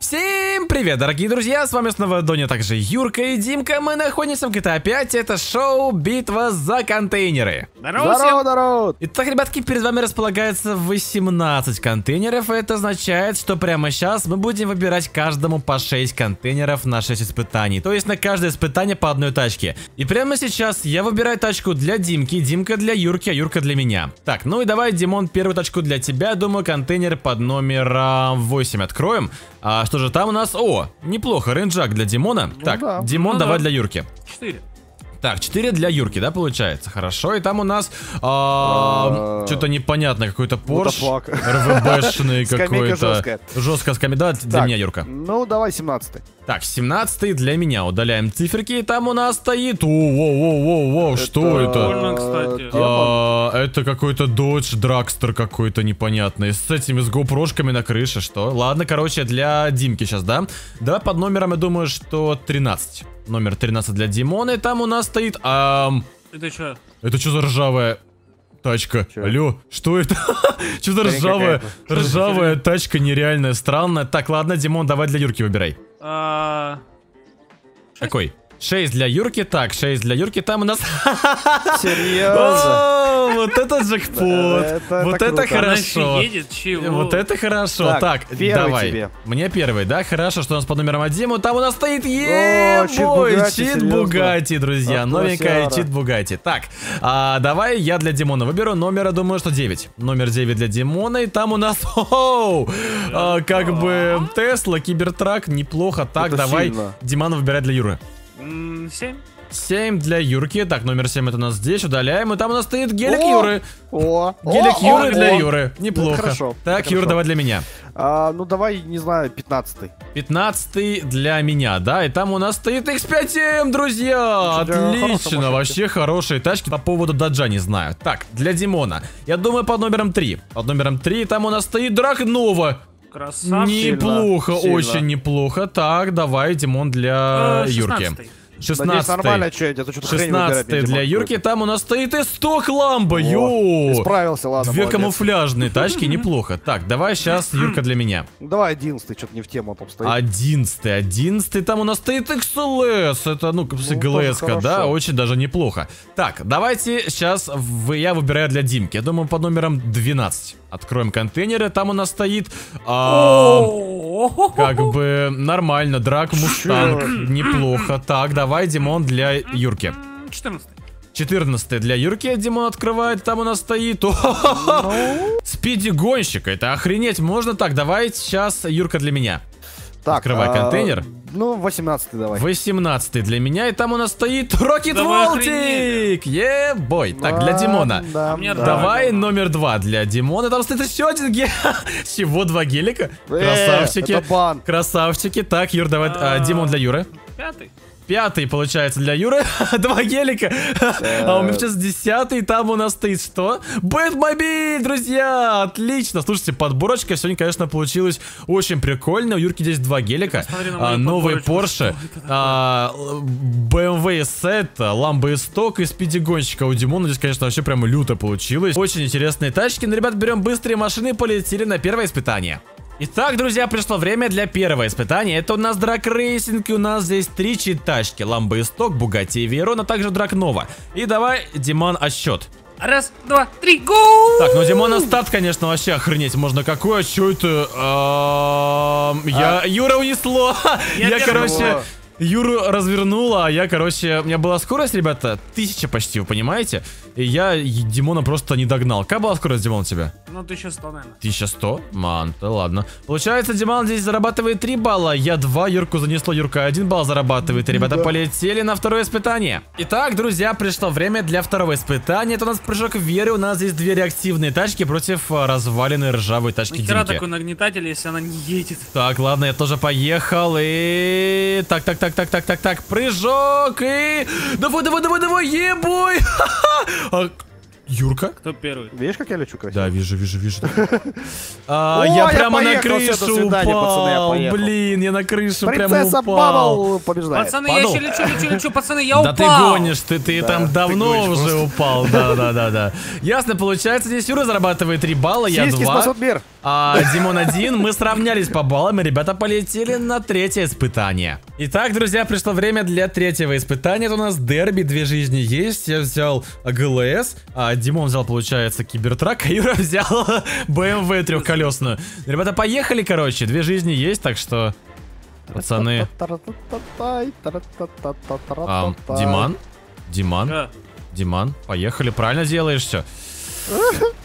Всем привет, дорогие друзья, с вами снова Доня, также Юрка и Димка. Мы находимся в GTA 5, это шоу «Битва за контейнеры». Здорово, здорово, народ! Итак, ребятки, перед вами располагается 18 контейнеров, и это означает, что прямо сейчас мы будем выбирать каждому по 6 контейнеров на 6 испытаний. То есть на каждое испытание по одной тачке. И прямо сейчас я выбираю тачку для Димки, Димка для Юрки, а Юрка для меня. Так, ну и давай, Димон, первую тачку для тебя, думаю, контейнер под номером 8 откроем. А что же там у нас? О, неплохо, Рэнджак для Димона. Ну, так, да. Димон, ну, давай да. Для Юрки. 4. Так, 4 для Юрки, да, получается? Хорошо, и там у нас что-то непонятно, какой-то Порше, РВБшный какой-то. Жесткая скамейка. Для меня, Юрка. Ну, давай 17-й. Так, 17-й для меня. Удаляем циферки, и там у нас стоит... Воу-воу-воу-воу, что это? Это какой-то Dodge, драгстер какой-то непонятный. С этими, с GoPro-шками на крыше, что? Ладно, короче, для Димки сейчас, да? Давай под номером, я думаю, что 13. Номер 13 для Димона, и там у нас стоит... Это что? Это что за ржавая тачка? Чё? Алло, что это? Что за ржавая? Ржавая тачка нереальная, странная. Так, ладно, Димон, давай для Юрки выбирай. Какой? 6 для Юрки, так, 6 для Юрки, там у нас... Серьезно? Вот это джекпот, вот это хорошо. Вот это хорошо, так, давай. Мне первый, да? Хорошо, что у нас под номером 1, там у нас стоит Чит Бугатти, друзья, новенькая Чит Бугатти. Так, давай я для Димона выберу номер, я думаю, что 9. Номер 9 для Димона, и там у нас, как бы, Тесла Кибертрак, неплохо. Так, давай, Димана выбирай для Юры. 7. 7 для Юрки. Так, номер 7 это у нас здесь. Удаляем. И там у нас стоит гелик Юры. Гелик Юры для Юры. Неплохо. Так, Юра, давай для меня. Ну, давай, не знаю, 15-й. 15-й для меня, да. И там у нас стоит Х5М, друзья. Отлично. Вообще хорошие тачки. По поводу Доджа не знаю. Так, для Димона. Я думаю, под номером 3. Под номером 3 там у нас стоит Драгнова. Красавчик. Неплохо, сильно, очень сильно. Неплохо. Так, давай, Димон, для Юрки. 16 для Юрки, там у нас стоит и 100 ламбо. Справился, ладно. Две камуфляжные тачки, неплохо. Так, давай сейчас Юрка для меня. Давай 11, что-то не в тему там стоит. 11, там у нас стоит XLS. Это, ну, ГЛС, да, очень даже неплохо. Так, давайте сейчас я выбираю для Димки. Я думаю, под номером 12. Откроем контейнеры, там у нас стоит как бы нормально, драк, мустанг, неплохо. Так, давай, Димон, для Юрки. 14 для Юрки, Димон открывает, там у нас стоит Спиди-гонщик, это охренеть можно. Так, давай сейчас Юрка для меня. Так, открывай контейнер. Ну, 18-й давай. 18-й для меня, и там у нас стоит Рокет Волтик! Е-бой! Так, для Димона. Давай номер 2 для Димона. Там стоит еще один гелик. Всего 2 гелика. Красавчики. Красавчики. Так, Юр, давай. Димон для Юры. 5-й, получается, для Юры. 2 гелика. А у меня сейчас 10-й, там у нас стоит что? Бэтмобиль, друзья! Отлично! Слушайте, подборочка сегодня, конечно, получилась очень прикольно. У Юрки здесь 2 гелика. Новые Порше, БМВ сет, ламбо исток и спиди-гонщика. У Димона здесь, конечно, вообще прям люто получилось. Очень интересные тачки. Но, ребят, берем быстрые машины и полетели на первое испытание. Итак, друзья, пришло время для первого испытания. Это у нас драг-рейсинг, и у нас здесь 3 чит-тачки. Ламбо исток, Бугатти и Верон, а также Драгнова. И давай, Димон, отсчет. 1, 2, 3, гоу! Так, ну Димона стат, конечно, вообще охренеть можно. Какое, чё это? Юра унесло! Я, короче... Юру развернула, а я, короче, у меня была скорость, ребята, 1000 почти, вы понимаете? И я Димона просто не догнал. Какая была скорость, Димон, у тебя? Ну, 1100, наверное. 1100? Ман, да ладно. Получается, Димон здесь зарабатывает 3 балла, я 2, Юрку занесло, Юрка 1 балл зарабатывает. Ребята, да. Полетели на второе испытание. Итак, друзья, пришло время для второго испытания. Это у нас прыжок веры, у нас здесь 2 реактивные тачки против разваленной ржавой тачки Димки. Нахера такой нагнетатель, если она не едет. Так, ладно, я тоже поехал, и... Так, прыжок и... Давай, ебой! Юрка? Кто первый? Видишь, как я лечу красиво? Да, вижу, вижу, вижу. Я прямо на крышу упал. Блин, я на крышу прямо упал. Пацаны, я еще лечу, пацаны, я упал. Да ты гонишь, ты там давно уже упал. Да. Ясно, получается, здесь Юра зарабатывает 3 балла, я 2. Димон 1, мы сравнялись по баллам, и ребята полетели на 3-е испытание. Итак, друзья, пришло время для 3-го испытания. Это у нас дерби, 2 жизни есть. Я взял ГЛС, Димон взял, получается, Кибертрак, а Юра взял БМВ трехколесную. Ребята, поехали, короче, 2 жизни есть, так что, пацаны. Диман, поехали, правильно делаешь все.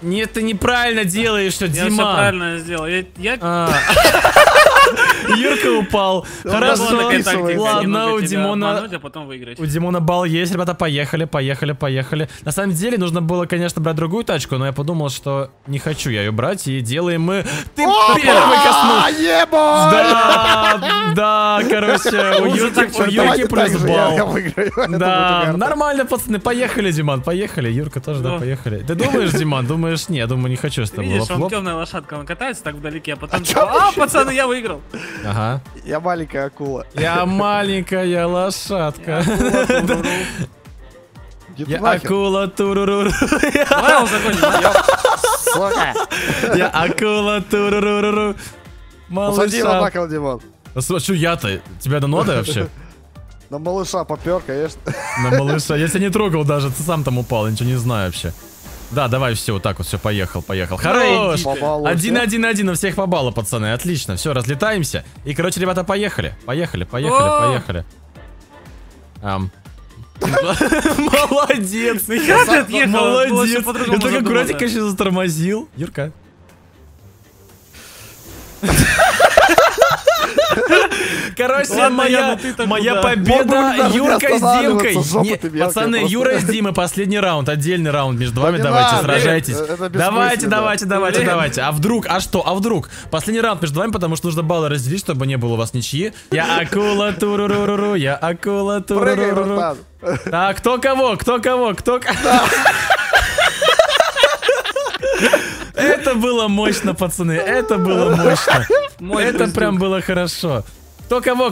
Нет, ты неправильно делаешь, что, Диман. Я все правильно сделал. Юрка упал. Хорошо. Ладно, у Димона. У Димона балл есть, ребята, поехали. На самом деле нужно было, конечно, брать другую тачку, но я подумал, что не хочу я ее брать, и делаем мы. Ты первый коснулся. Да, короче, у Юрки плюс балл. Да, нормально, пацаны, поехали, Диман, поехали. Юрка тоже, да, поехали. Ты думаешь, Диман, думаешь? Не, я думаю, не хочу с тобой. Видишь, он темная лошадка, он катается так вдалеке, а потом. А, пацаны, я выиграл. Ага. Я маленькая акула. Я маленькая лошадка. Я акула туруруру. Я акула туруруру. Малыша. Что я-то? Тебя надо вообще? На малыша попер, конечно. На малыша. Я тебя не трогал даже, ты сам там упал, ничего не знаю вообще. Да, давай все, вот так вот, все, поехал. Хорош! 1-1-1, у всех по баллу, пацаны, отлично, все, разлетаемся. И, короче, ребята, поехали. Молодец! Молодец! Я так аккуратненько сейчас затормозил. Юрка. Короче, моя победа, Юрка с Димкой. Пацаны, Юра с Димой, последний раунд, отдельный раунд между вами, давайте, сражайтесь. Давайте. А вдруг? Последний раунд между вами, потому что нужно баллы разделить, чтобы не было у вас ничьи. Я акула, туруруру, я акула, туруруру. Так, кто кого? Это было мощно, пацаны, это было мощно. Это прям было хорошо. Кто кого?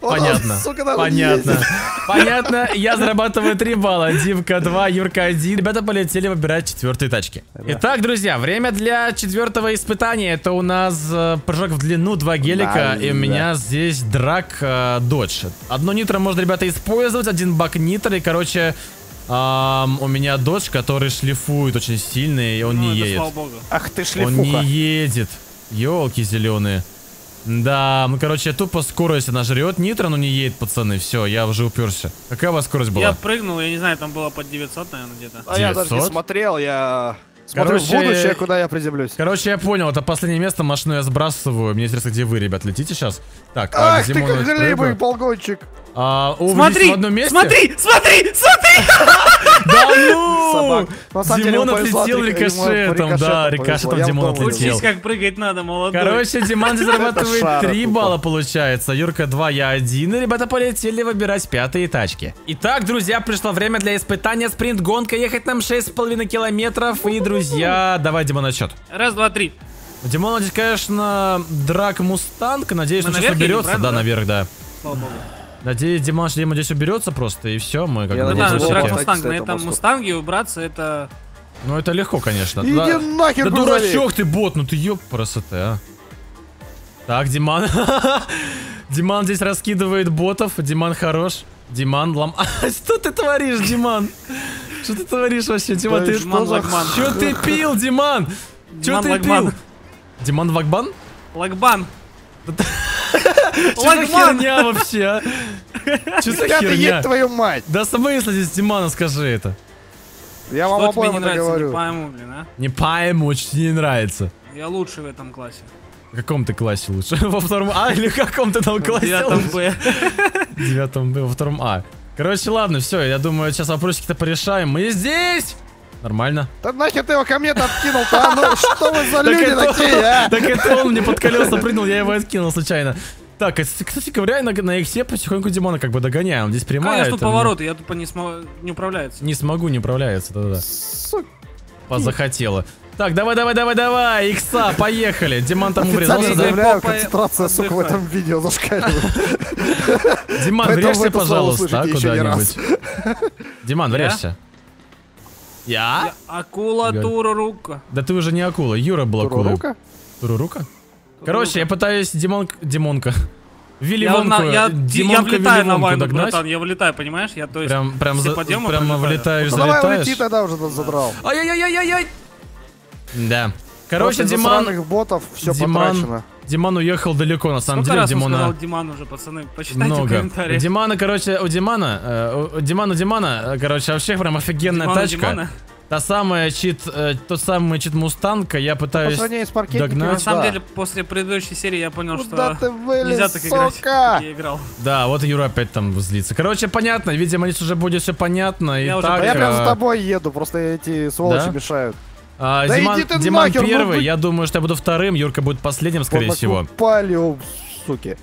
Понятно. Я зарабатываю 3 балла. Димка 2, Юрка 1. Ребята полетели выбирать 4-е тачки. Итак, друзья, время для 4-го испытания. Это у нас прыжок в длину, 2 гелика. И у меня здесь драг Dodge. Одно нитро можно, ребята, использовать. 1 бак нитро. И, короче, у меня Dodge, который шлифует очень сильно. И он не едет. Ах ты шлифуха. Он не едет. Ёлки зеленые. Да, ну короче, тупо скорость она жрет нитро, но не едет, пацаны. Все, я уже уперся. Какая у вас скорость была? Я прыгнул, я не знаю, там было под 900, наверное, где-то. А 900? Я даже не смотрел, я смотрю в будущее, куда я приземлюсь. Короче, я понял, это последнее место, машину я сбрасываю. Мне интересно, где вы, ребят, летите сейчас? Так, ах ты как глибый полгончик. Смотри! Да ну! Димон отлетел рикошетом, да, рикошетом Димон отлетел. Учись, как прыгать надо, молодой. Короче, Диман зарабатывает 3 балла, получается. Юрка 2, я 1. И ребята полетели выбирать 5-е тачки. Итак, друзья, пришло время для испытания спринт-гонка. Ехать нам 6,5 километров. И, друзья, давай, Димон, отсчет. 1, 2, 3. У Димона здесь, конечно, драг Мустанг. Надеюсь, он сейчас уберется. Да, наверх, да. Надеюсь, Дима здесь уберется просто, и все, мы как бы... на этом Мустанге убраться, это... Ну, это легко, конечно. Иди нахер, дурачок ты, бот, ну ты ёб красоты, а. Так, Диман... Диман здесь раскидывает ботов, Диман хорош. Диман лам... Что ты творишь, Диман? Что ты творишь вообще, Диман? Чё ты пил, Диман? Чё ты пил? Диман Вагбан? Лагбан. Что за херня вообще, а? Что за херня? Твою мать. Да смысл здесь, Димана, скажи это. Я вам обоим это говорю. Не пойму, блин, а? Не пойму, очень не нравится. Я лучше в этом классе. В каком ты классе лучше? Во 2-м А или в каком ты там классе? В 9-м Б. В 9-м Б, во 2-м А. Короче, ладно, все, я думаю, сейчас вопросики-то порешаем. Мы здесь! Нормально. Да нахер ты его ко мне-то откинул-то, а? Ну что вы за люди такие, а? Так это он мне под колеса прыгнул, я его откинул случайно. Так, кстати говоря, на иксе потихоньку Димона как бы догоняем. Здесь прямая. Конечно, это... повороты, я тупо не управляется. Не смогу, не управляется, да-да. Позахотело. Так, давай, икса, поехали. Диман там врезался, да? Я концентрация, сука, в этом видео зашкаливает. Диман, врежься, пожалуйста, куда-нибудь. Диман, врежься. Я? Акула-тура рука. Да ты уже не акула, Юра был акула. Тура-рука? Короче, я пытаюсь Димонка. Я влетаю на вайну, братан, я влетаю, понимаешь? Я, то есть, прямо влетаешь, залетаешь. Давай улети, тогда уже задрал. Ай-яй-яй-яй-яй! Да. Короче, Диман уехал далеко, на самом деле. Димона... Сколько раз сказал Диман уже, пацаны? Почитайте в комментариях. Димана, короче, у Димана, короче, вообще прям офигенная тачка. Та самая тот самый чит Мустанка, я пытаюсь догнать. На самом деле, после предыдущей серии я понял, что нельзя так играть, как я играл. Да, вот Юра опять там злится. Короче, понятно, видимо, здесь уже будет все понятно. Я прям за тобой еду, просто эти сволочи мешают. Диман первый, я думаю, что я буду вторым, Юрка будет последним, скорее всего. Суки.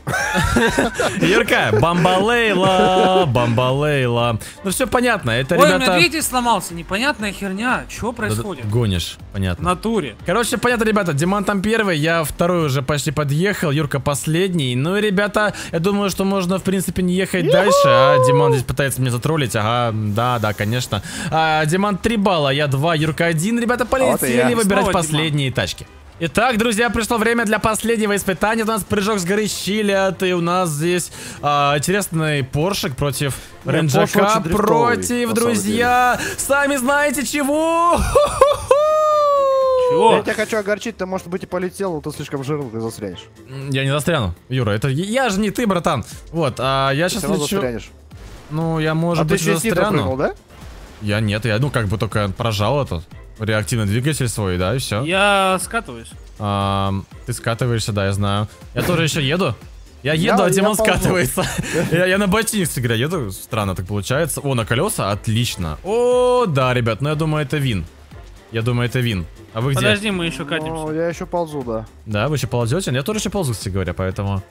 Юрка, бамбалейла. Ну все понятно, это ребята... Ой, у меня двигатель сломался, непонятная херня, чего происходит? Гонишь, понятно. В натуре. Короче, понятно, ребята, Диман там первый, я второй уже почти подъехал, Юрка последний. Ну и, ребята, я думаю, что можно, в принципе, не ехать дальше, а Диман здесь пытается меня затроллить, ага, да, конечно. Диман 3 балла, я 2, Юрка 1, ребята, полетели выбирать последние тачки. Итак, друзья, пришло время для последнего испытания. У нас прыжок с горы Чилят, и у нас здесь интересный Поршик против Рэнджака, против, друзья, сами знаете чего. Я тебя хочу огорчить, ты, может быть, и полетел, но ты слишком жирный, ты застрянешь. Я не застряну, Юра, это я же не ты, братан. Вот, я сейчас лечу. Ну, я, может быть, застряну. Я нет, я, ну, как бы только прожал этот реактивный двигатель свой, да, и все. Я скатываюсь. Ты скатываешься, да, я знаю. Я тоже еще еду. Я еду, а Димон скатывается. Я на ботине всегда еду. Странно так получается. О, на колеса? Отлично. О, да, ребят, ну я думаю, это вин. А вы где? Подожди, мы еще катимся. Я еще ползу, да. Да, вы еще ползете? Я тоже еще ползу, кстати говоря, поэтому...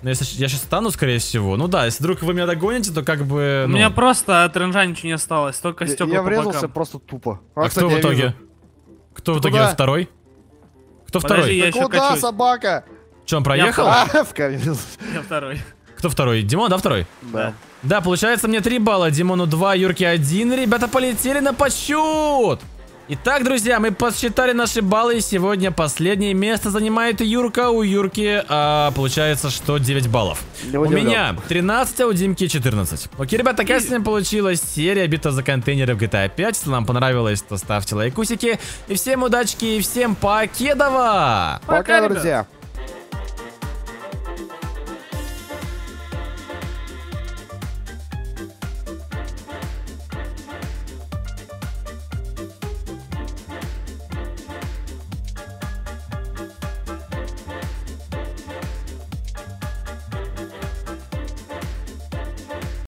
Но если я сейчас стану, скорее всего. Ну да, если вдруг вы меня догоните, то как бы. Ну... У меня просто от ренжа ничего не осталось, только стёкла. Я врезался просто тупо. А кто в итоге? Кто в итоге второй? Кто второй? Куда собака? Чё, он проехал? Я второй. Кто второй? Димон, да, второй? Да. Да, получается, мне 3 балла, Димону 2, Юрке 1. Ребята, полетели на подсчет! Итак, друзья, мы подсчитали наши баллы, и сегодня последнее место занимает Юрка. У Юрки получается, что 9 баллов. У меня 13, а у Димки 14. Окей, ребята, такая сегодня получилась серия «Битва за контейнеры» в GTA 5. Если вам понравилось, то ставьте лайкусики. И всем удачки, и всем покедова! Пока, друзья!